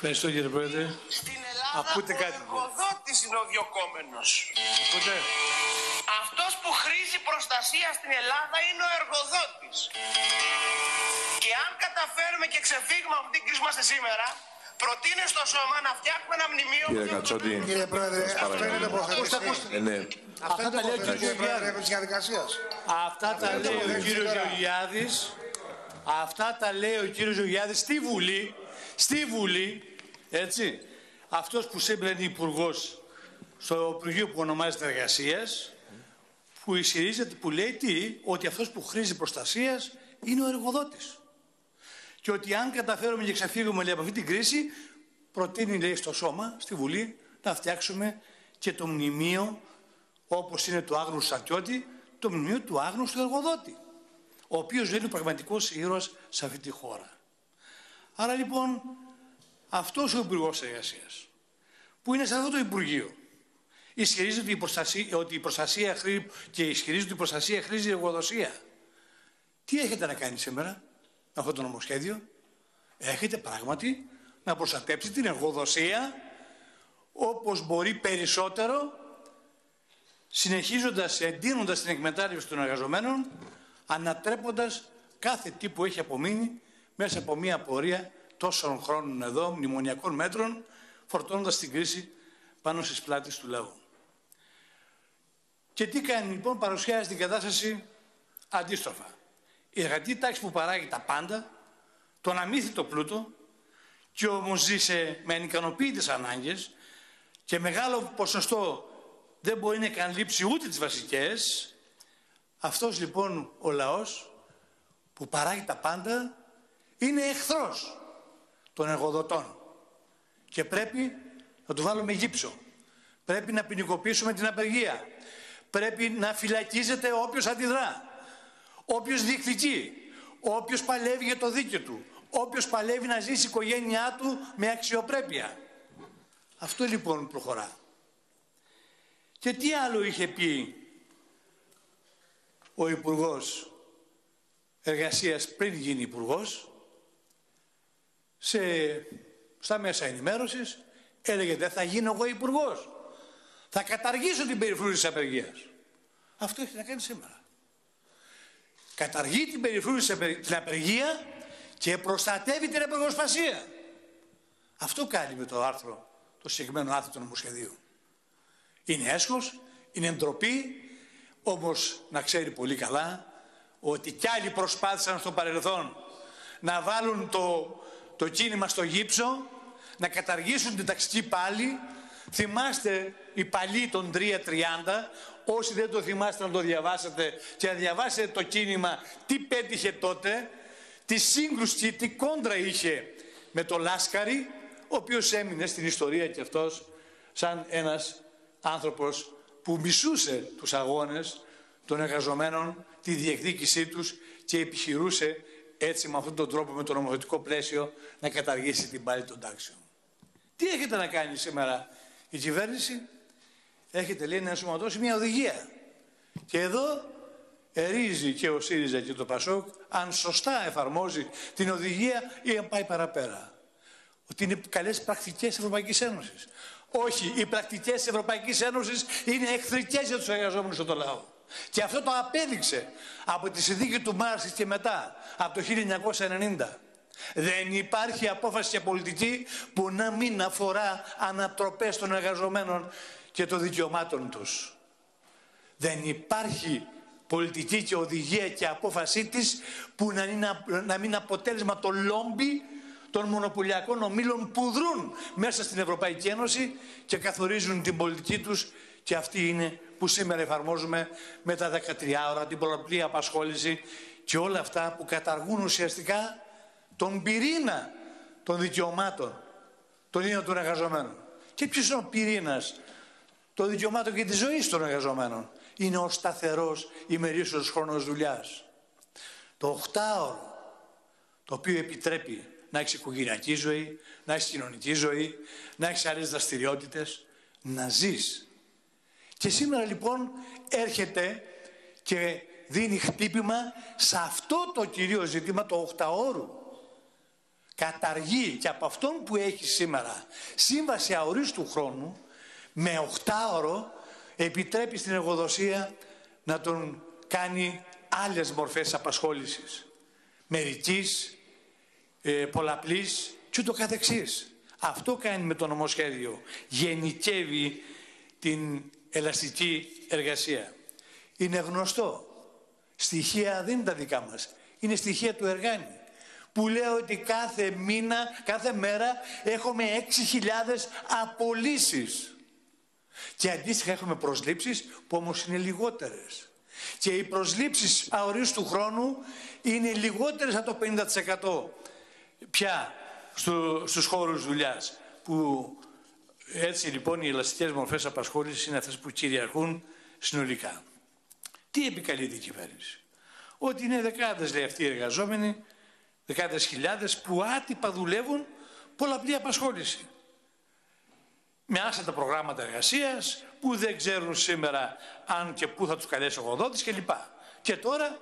Ευχαριστώ κύριε Πρόεδρε. Στην Ελλάδα ο εργοδότης είναι ο διωκόμενος. Ακούτε. Αυτός που χρήζει προστασία στην Ελλάδα είναι ο εργοδότης. Και αν καταφέρουμε και ξεφύγουμε από την κρίση μας σήμερα, προτείνω στο σώμα να φτιάχνουμε ένα μνημείο. Κύριε Κατσότη. Κύριε Πρόεδρε, αυτό είναι το προχωρήσει. Αυτά τα λέει ο κύριος Γεωργιάδης. Αυτά τα λέει ο κύριος Γεωργιάδης. Αυτά τα λέει ο κύριος Γεωργιάδης στη Βουλή. Στη Βουλή, έτσι, αυτός που σήμερα είναι υπουργός στο Υπουργείο που ονομάζεται Εργασίας, που ισχυρίζεται, που λέει τι, ότι αυτός που χρήζει προστασίας είναι ο εργοδότης. Και ότι αν καταφέρουμε και ξεφύγουμε λέει, από αυτή την κρίση, προτείνει λέει, στο Σώμα, στη Βουλή, να φτιάξουμε και το μνημείο, όπως είναι το άγνωστο στρατιώτη, το μνημείο του άγνωστου εργοδότη, ο οποίος είναι ο πραγματικός ήρωας σε αυτή τη χώρα. Άρα λοιπόν, αυτός ο Υπουργός Εργασίας, που είναι σε αυτό το Υπουργείο, ισχυρίζεται ότι η προστασία χρήζει εργοδοσία. Τι έχετε να κάνει σήμερα με αυτό το νομοσχέδιο? Έχετε πράγματι να προστατέψει την εργοδοσία όπως μπορεί περισσότερο, συνεχίζοντας, εντείνοντας την εκμετάλλευση των εργαζομένων, ανατρέποντας κάθε τι που έχει απομείνει μέσα από μια πορεία τόσων χρόνων εδώ, μνημονιακών μέτρων, φορτώνοντας την κρίση πάνω στις πλάτες του λαού. Και τι κάνει λοιπόν, παρουσιάζει την κατάσταση αντίστροφα. Η εργατική τάξη που παράγει τα πάντα, τον αμύθιτο πλούτο, και όμως ζει με ανικανοποίητες ανάγκες και μεγάλο ποσοστό δεν μπορεί να εκαλύψει ούτε τις βασικές, αυτός λοιπόν ο λαός που παράγει τα πάντα, είναι εχθρός των εργοδοτών και πρέπει να του βάλουμε γύψο. Πρέπει να ποινικοποιήσουμε την απεργία. Πρέπει να φυλακίζεται όποιος αντιδρά, όποιος διεκδικεί, όποιος παλεύει για το δίκαιο του, όποιος παλεύει να ζήσει η οικογένειά του με αξιοπρέπεια. Αυτό λοιπόν προχωρά. Και τι άλλο είχε πει ο Υπουργός Εργασίας πριν γίνει Υπουργός? Στα μέσα ενημέρωσης έλεγε δεν θα γίνω εγώ υπουργός. Θα καταργήσω την περιφρούρηση της απεργίας. Αυτό έχει να κάνει σήμερα. Καταργεί την περιφρούρηση της απεργία και προστατεύει την απεργοσπασία. Αυτό κάνει με το άρθρο, το συγκεκριμένο άρθρο του νομοσχεδίου. Είναι έσχος, είναι ντροπή, όμως να ξέρει πολύ καλά ότι κι άλλοι προσπάθησαν στο παρελθόν να βάλουν το κίνημα στο γύψο, να καταργήσουν την ταξική πάλη. Θυμάστε οι παλιοί των 3.30, όσοι δεν το θυμάστε να το διαβάσετε και να διαβάσετε το κίνημα, τι πέτυχε τότε, τι σύγκρουση και τι κόντρα είχε με το Λάσκαρη, ο οποίος έμεινε στην ιστορία και αυτός σαν ένας άνθρωπος που μισούσε τους αγώνες των εργαζομένων, τη διεκδίκησή τους και επιχειρούσε έτσι με αυτόν τον τρόπο, με το νομοθετικό πλαίσιο, να καταργήσει την πάλη των τάξεων. Τι έχετε να κάνει σήμερα η κυβέρνηση? Έχετε λέει να ενσωματώσει μια οδηγία. Και εδώ ερίζει και ο ΣΥΡΙΖΑ και το ΠΑΣΟΚ, αν σωστά εφαρμόζει την οδηγία ή αν πάει παραπέρα. Ότι είναι καλές πρακτικές Ευρωπαϊκής Ένωσης. Όχι, οι πρακτικές της Ευρωπαϊκής Ένωσης είναι εχθρικές για τους εργαζόμενους στον λαό. Και αυτό το απέδειξε από τη συνθήκη του Μάρσης και μετά, από το 1990. Δεν υπάρχει απόφαση και πολιτική που να μην αφορά ανατροπές των εργαζομένων και των δικαιωμάτων τους. Δεν υπάρχει πολιτική και οδηγία και απόφασή της που να μην είναι αποτέλεσμα το λόμπι των μονοπωλιακών ομίλων που δρούν μέσα στην Ευρωπαϊκή Ένωση και καθορίζουν την πολιτική τους, και αυτή είναι που σήμερα εφαρμόζουμε με τα 13 ώρα, την πολλαπλή απασχόληση και όλα αυτά που καταργούν ουσιαστικά τον πυρήνα των δικαιωμάτων των ίδιων των εργαζομένων. Και ποιος είναι ο πυρήνας των δικαιωμάτων και της ζωής των εργαζομένων? Είναι ο σταθερός ημερήσιος χρόνος δουλειάς. Το 8ωρο, το οποίο επιτρέπει να έχεις οικογενειακή ζωή, να έχεις κοινωνική ζωή, να έχεις άλλες δραστηριότητες, να ζεις. Και σήμερα λοιπόν έρχεται και δίνει χτύπημα σε αυτό το κυρίως ζήτημα, το 8ωρου. καταργεί και από αυτόν που έχει σήμερα σύμβαση αορίστου χρόνου, με 8ωρο επιτρέπει στην εργοδοσία να τον κάνει άλλες μορφές απασχόλησης, μερικής, πολλαπλής και ούτω καθεξής. Αυτό κάνει με το νομοσχέδιο, γενικεύει την ελαστική εργασία. Είναι γνωστό, στοιχεία δεν είναι τα δικά μας, είναι στοιχεία του Εργάνη, που λέω ότι κάθε μήνα, κάθε μέρα έχουμε 6.000 απολύσεις και αντίστοιχα έχουμε προσλήψεις που όμως είναι λιγότερες. Και οι προσλήψεις αορίστου χρόνου είναι λιγότερες από το 50% πια στους χώρους δουλειάς. Που έτσι λοιπόν οι ελαστικές μορφές απασχόλησης είναι αυτές που κυριαρχούν συνολικά. Τι επικαλείται η κυβέρνηση? Ότι είναι δεκάδες, λέει, αυτοί οι εργαζόμενοι, δεκάδες χιλιάδες που άτυπα δουλεύουν πολλαπλή απασχόληση. Με άσχετα προγράμματα εργασίας που δεν ξέρουν σήμερα αν και πού θα τους καλέσει ο εργοδότης κλπ. Και τώρα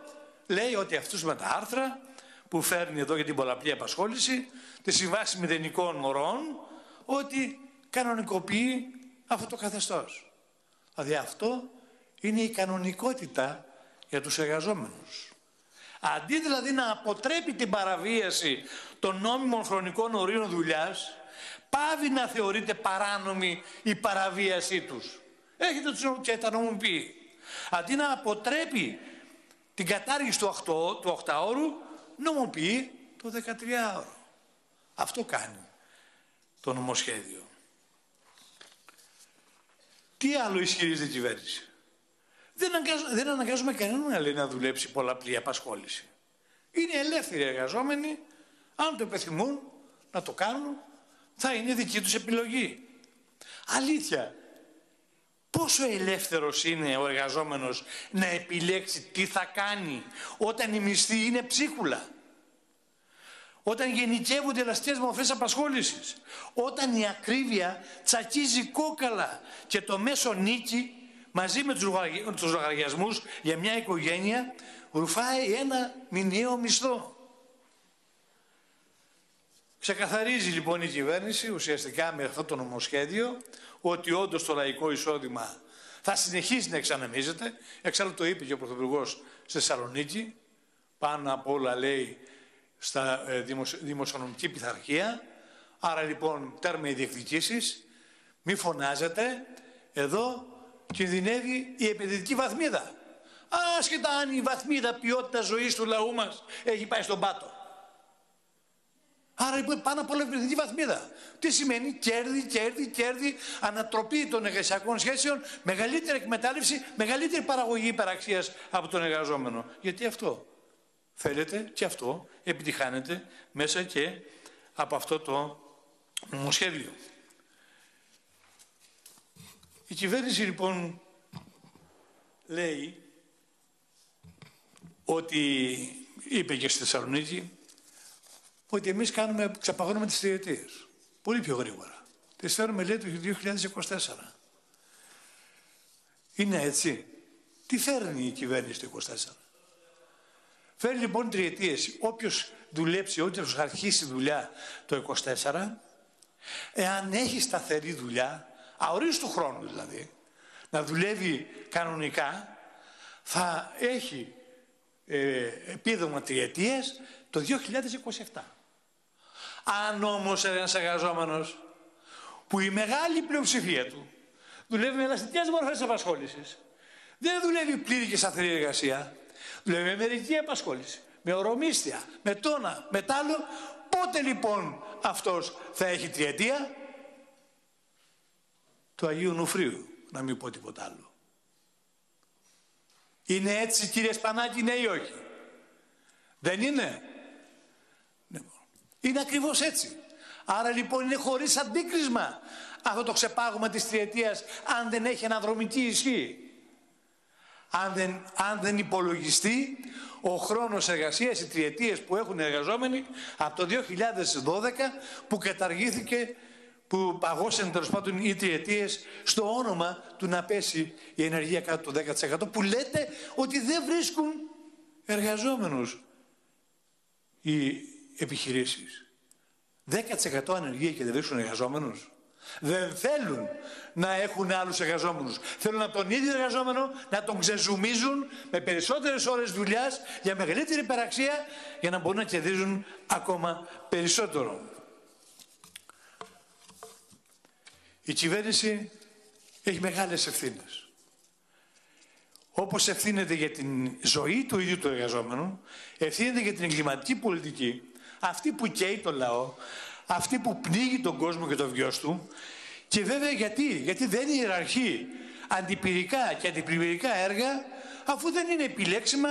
λέει ότι αυτούς με τα άρθρα που φέρνει εδώ για την πολλαπλή απασχόληση, τις συμβάσεις μηδενικών ωρών, ότι κανονικοποιεί αυτό το καθεστώς. Δηλαδή αυτό είναι η κανονικότητα για τους εργαζόμενους. Αντί δηλαδή να αποτρέπει την παραβίαση των νόμιμων χρονικών ορίων δουλειάς, πάβει να θεωρείται παράνομη η παραβίασή τους. Έχετε τους και τα νομιμοποιεί. Αντί να αποτρέπει την κατάργηση του 8ωρου, νομιμοποιεί το 13ωρο. Αυτό κάνει το νομοσχέδιο. Τι άλλο ισχυρίζεται η κυβέρνηση? Δεν αναγκάζουμε κανέναν να λέει να δουλέψει πολλαπλή απασχόληση. Είναι ελεύθεροι εργαζόμενοι, αν το επιθυμούν να το κάνουν, θα είναι δική τους επιλογή. Αλήθεια, πόσο ελεύθερος είναι ο εργαζόμενος να επιλέξει τι θα κάνει όταν η μισθή είναι ψίχουλα, όταν γενικεύονται ελαστικές μορφές απασχόλησης, όταν η ακρίβεια τσακίζει κόκαλα και το μέσο νίκη μαζί με τους λογαριασμούς για μια οικογένεια ρουφάει ένα μηνιαίο μισθό. Ξεκαθαρίζει λοιπόν η κυβέρνηση ουσιαστικά με αυτό το νομοσχέδιο ότι όντως το λαϊκό εισόδημα θα συνεχίσει να εξανεμίζεται. Εξάλλου το είπε και ο Πρωθυπουργός στη Θεσσαλονίκη. Πάνω απ' όλα λέει στα δημοσιονομική πειθαρχία. Άρα λοιπόν τέρμα οι διεκδικήσεις. Μη φωνάζετε. Εδώ κινδυνεύει η επενδυτική βαθμίδα. Άσχετα αν η βαθμίδα ποιότητα ζωής του λαού μας έχει πάει στον πάτο. Άρα λοιπόν πάνω από όλα επενδυτική βαθμίδα. Τι σημαίνει? Κέρδη, ανατροπή των εργασιακών σχέσεων, μεγαλύτερη εκμετάλλευση, μεγαλύτερη παραγωγή υπεραξίας από τον εργαζόμενο. Γιατί αυτό θέλετε και αυτό επιτυχάνεται μέσα και από αυτό το νομοσχέδιο. Η κυβέρνηση λοιπόν λέει ότι, είπε και στη Θεσσαλονίκη, ότι εμείς ξαπαγώνουμε τις τριετίες. Πολύ πιο γρήγορα. Τις φέρουμε, λέει, το 2024. Είναι έτσι. Τι φέρνει η κυβέρνηση το 2024? Φέρνει λοιπόν τριετίες. Όποιος δουλέψει, όποιος αρχίσει δουλειά το 2024, εάν έχει σταθερή δουλειά, αορίστου χρόνου δηλαδή, να δουλεύει κανονικά, θα έχει επίδομα τριετίες το 2027. Αν όμως ένας εργαζόμενος που η μεγάλη πλειοψηφία του δουλεύει με ελαστικές μορφές απασχόλησης, δεν δουλεύει πλήρη και σταθερή εργασία, δουλεύει με μερική απασχόληση, με ωρομίσθια, με τόνα, με τ' άλλο, πότε λοιπόν αυτός θα έχει τριετία? Του Αγίου Νουφρίου, να μην πω τίποτα άλλο. Είναι έτσι, κύριε Σπανάκη, ναι ή όχι? Δεν είναι? Είναι ακριβώς έτσι. Άρα λοιπόν είναι χωρίς αντίκρισμα αυτό το ξεπάγωμα της τριετίας, αν δεν έχει αναδρομική ισχύ. Αν δεν υπολογιστεί ο χρόνος εργασίας, οι τριετίες που έχουν εργαζόμενοι από το 2012 που καταργήθηκε, που παγώσαν τέλος πάντων οι τριετίες στο όνομα του να πέσει η ενεργία κάτω το 10%, που λέτε ότι δεν βρίσκουν εργαζόμενους οι επιχειρήσεις. 10% ανεργία και δεν βρίσκουν εργαζόμενους. Δεν θέλουν να έχουν άλλους εργαζόμενους. Θέλουν από τον ίδιο εργαζόμενο να τον ξεζουμίζουν με περισσότερες ώρες δουλειάς για μεγαλύτερη υπεραξία για να μπορούν να κερδίζουν ακόμα περισσότερο. Η κυβέρνηση έχει μεγάλες ευθύνες. Όπως ευθύνεται για την ζωή του ίδιου του εργαζόμενου, ευθύνεται για την εγκληματική πολιτική, αυτή που καίει το λαό, αυτή που πνίγει τον κόσμο και το βιός του. Και βέβαια γιατί δεν ιεραρχεί αντιπυρικά και αντιπλημμυρικά έργα, αφού δεν είναι επιλέξιμα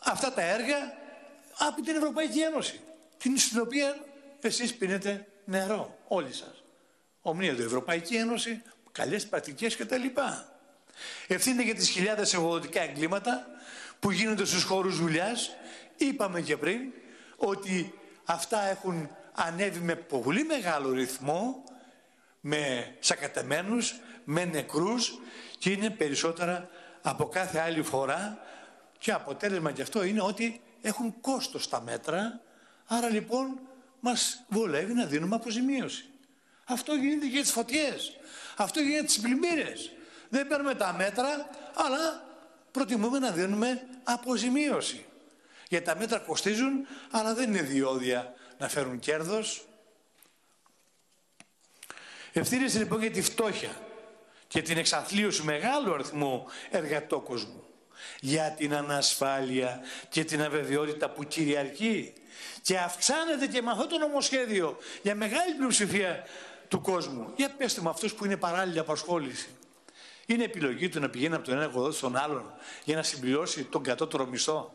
αυτά τα έργα από την Ευρωπαϊκή Ένωση, στην οποία εσείς πίνετε νερό, όλοι σας. Ομνίατο, Ευρωπαϊκή Ένωση, καλές πρακτικές κτλ. Ευθύνεται για τις χιλιάδες εγωδοτικά εγκλήματα που γίνονται στους χώρους δουλειάς. Είπαμε και πριν ότι αυτά έχουν ανέβει με πολύ μεγάλο ρυθμό, με σακατεμένους, με νεκρούς, και είναι περισσότερα από κάθε άλλη φορά, και αποτέλεσμα γι' αυτό είναι ότι έχουν κόστος τα μέτρα, άρα λοιπόν μας βολεύει να δίνουμε αποζημίωση. Αυτό γίνεται για τις φωτιές, αυτό γίνεται για τις πλημμύρες. Δεν παίρνουμε τα μέτρα, αλλά προτιμούμε να δίνουμε αποζημίωση. Γιατί τα μέτρα κοστίζουν, αλλά δεν είναι διόδια να φέρουν κέρδος. Ευθύνες λοιπόν για τη φτώχεια και την εξαθλίωση μεγάλου αριθμού εργατόκοσμου, για την ανασφάλεια και την αβεβαιότητα που κυριαρχεί και αυξάνεται και με αυτό το νομοσχέδιο για μεγάλη πλειοψηφία του κόσμου. Για πέστε μου αυτούς που είναι παράλληλη απασχόληση. Είναι επιλογή του να πηγαίνει από τον ένα εργοδότη στον άλλον για να συμπληρώσει τον κατώτερο μισθό.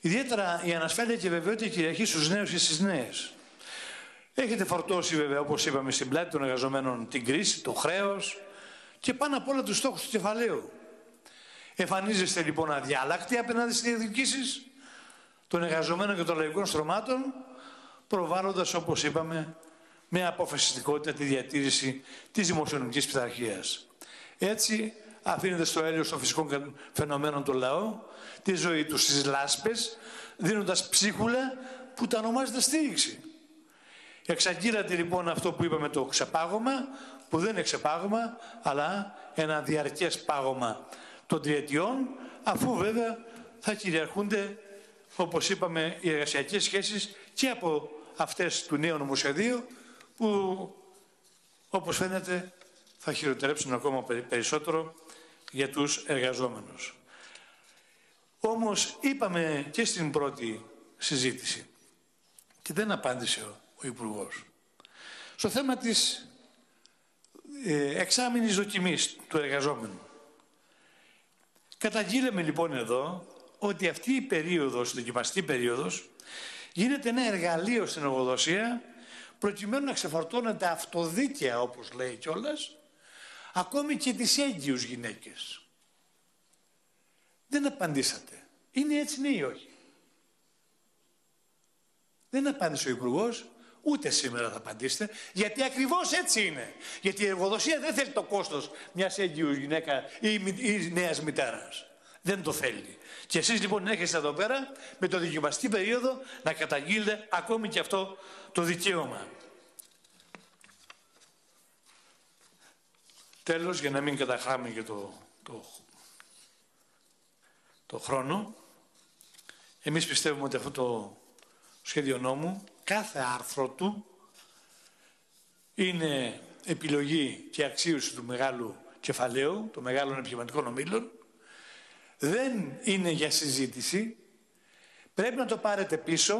Ιδιαίτερα η ανασφάλεια και η βεβαιότητα κυριαρχεί στους νέους και στις νέες. Έχετε φορτώσει βέβαια, όπως είπαμε, στην πλάτη των εργαζομένων την κρίση, το χρέος και πάνω απ' όλα τους στόχους του κεφαλαίου. Εμφανίζεστε λοιπόν αδιάλακτοι απέναντι στις διεκδικήσεις των εργαζομένων και των λαϊκών στρωμάτων, προβάλλοντας, όπως είπαμε, με αποφασιστικότητα τη διατήρηση της δημοσιονομικής πειθαρχίας. Έτσι, αφήνεται στο έλεος των φυσικών φαινομένων το λαό, τη ζωή του στις λάσπες, δίνοντας ψίχουλα που τα ονομάζεται στήριξη. Εξαγκύρατε λοιπόν αυτό που είπαμε, το ξεπάγωμα, που δεν είναι ξεπάγωμα, αλλά ένα διαρκές πάγωμα των τριετιών, αφού βέβαια θα κυριαρχούνται, όπως είπαμε, οι εργασιακές σχέσεις και από αυτές του νέου νομοσχεδίου, που όπως φαίνεται θα χειροτερέψουν ακόμα περισσότερο για τους εργαζόμενους. Όμως είπαμε και στην πρώτη συζήτηση και δεν απάντησε ο Υπουργός στο θέμα της εξάμηνης δοκιμής του εργαζόμενου. Καταγγείλαμε λοιπόν εδώ ότι αυτή η περίοδος, η δοκιμαστική περίοδος, γίνεται ένα εργαλείο στην εργοδοσία προκειμένου να ξεφορτώνεται αυτοδίκαια, όπως λέει κιόλας, ακόμη και τις έγκυους γυναίκες. Δεν απαντήσατε. Είναι έτσι, ναι ή όχι? Δεν απάντησε ο Υπουργός, ούτε σήμερα θα απαντήσετε, γιατί ακριβώς έτσι είναι. Γιατί η εργοδοσία δεν θέλει το κόστος μιας έγκυου γυναίκα ή νέας μητέρας. Δεν το θέλει. Και εσείς λοιπόν έρχεστε εδώ πέρα με το δοκιμαστική περίοδο να καταγγείλετε ακόμη και αυτό το δικαίωμα. Τέλος, για να μην καταχράμε και το χρόνο, εμείς πιστεύουμε ότι αυτό το σχέδιο νόμου, κάθε άρθρο του, είναι επιλογή και αξίωση του μεγάλου κεφαλαίου, των μεγάλων επιχειρηματικών ομίλων. Δεν είναι για συζήτηση. Πρέπει να το πάρετε πίσω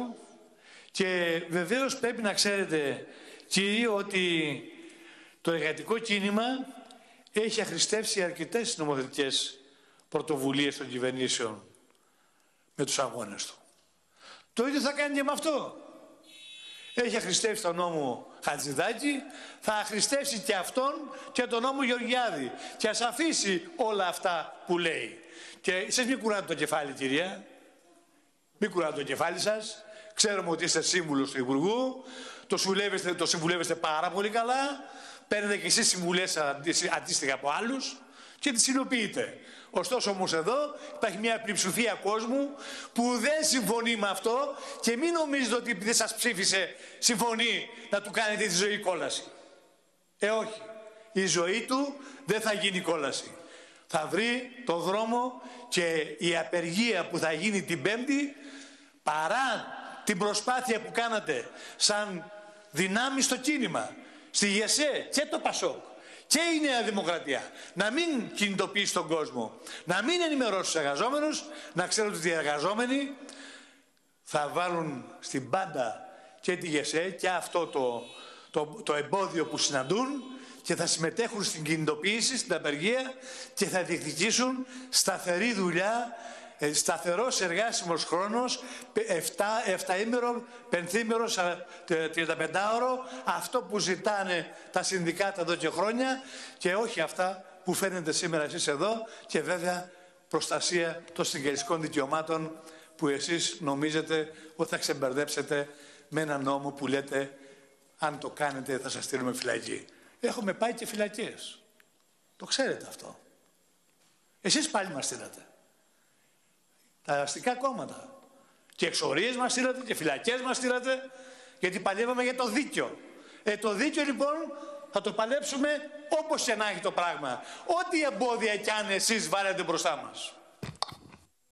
και βεβαίως πρέπει να ξέρετε, κύριοι, ότι το εργατικό κίνημα έχει αχρηστεύσει αρκετές νομοθετικές πρωτοβουλίες των κυβερνήσεων με τους αγώνες του. Το ίδιο θα κάνει και με αυτό. Έχει αχρηστεύσει τον νόμο Χατζηδάκη, θα αχρηστεύσει και αυτόν και τον νόμο Γεωργιάδη. Και ας αφήσει όλα αυτά που λέει. Και εσείς μην κουράτε το κεφάλι, κυρία. Μην κουράτε το κεφάλι σας. Ξέρουμε ότι είστε σύμβουλος του Υπουργού. Το συμβουλεύεστε πάρα πολύ καλά. Παίρνετε και εσείς συμβουλές αντίστοιχα από άλλους. και τις υλοποιείτε. Ωστόσο όμως εδώ υπάρχει μια πλειοψηφία κόσμου που δεν συμφωνεί με αυτό και μην νομίζετε ότι επειδή σας ψήφισε συμφωνεί να του κάνετε τη ζωή κόλαση. Όχι. Η ζωή του δεν θα γίνει κόλαση. Θα βρει τον δρόμο και η απεργία που θα γίνει την Πέμπτη, παρά την προσπάθεια που κάνατε σαν δυνάμεις στο κίνημα, στη ΓΕΣΕ και το ΠΑΣΟΚ και η Νέα Δημοκρατία, να μην κινητοποιήσει τον κόσμο, να μην ενημερώσει τους εργαζόμενους, να ξέρουν ότι οι εργαζόμενοι θα βάλουν στην πάντα και τη ΓΕΣΕ και αυτό το εμπόδιο που συναντούν και θα συμμετέχουν στην κινητοποίηση, στην απεργία και θα διεκδικήσουν σταθερή δουλειά, σταθερός εργάσιμος χρόνος, 7ήμερο, 5ήμερο, 35ωρο, αυτό που ζητάνε τα συνδικάτα εδώ και χρόνια και όχι αυτά που φαίνεται σήμερα εσείς εδώ και βέβαια προστασία των συγγενικών δικαιωμάτων που εσείς νομίζετε ότι θα ξεμπερδέψετε με ένα νόμο που λέτε αν το κάνετε θα σας στείλουμε φυλακή. Έχουμε πάει και φυλακές. Το ξέρετε αυτό. Εσείς πάλι μας στείλατε. Τα αστικά κόμματα. Και εξορίες μας στείλατε και φυλακές μας στείλατε. Γιατί παλεύαμε για το δίκαιο. Το δίκαιο λοιπόν θα το παλέψουμε όπως και να έχει το πράγμα. Ό,τι εμπόδια κι αν εσείς βάλετε μπροστά μας.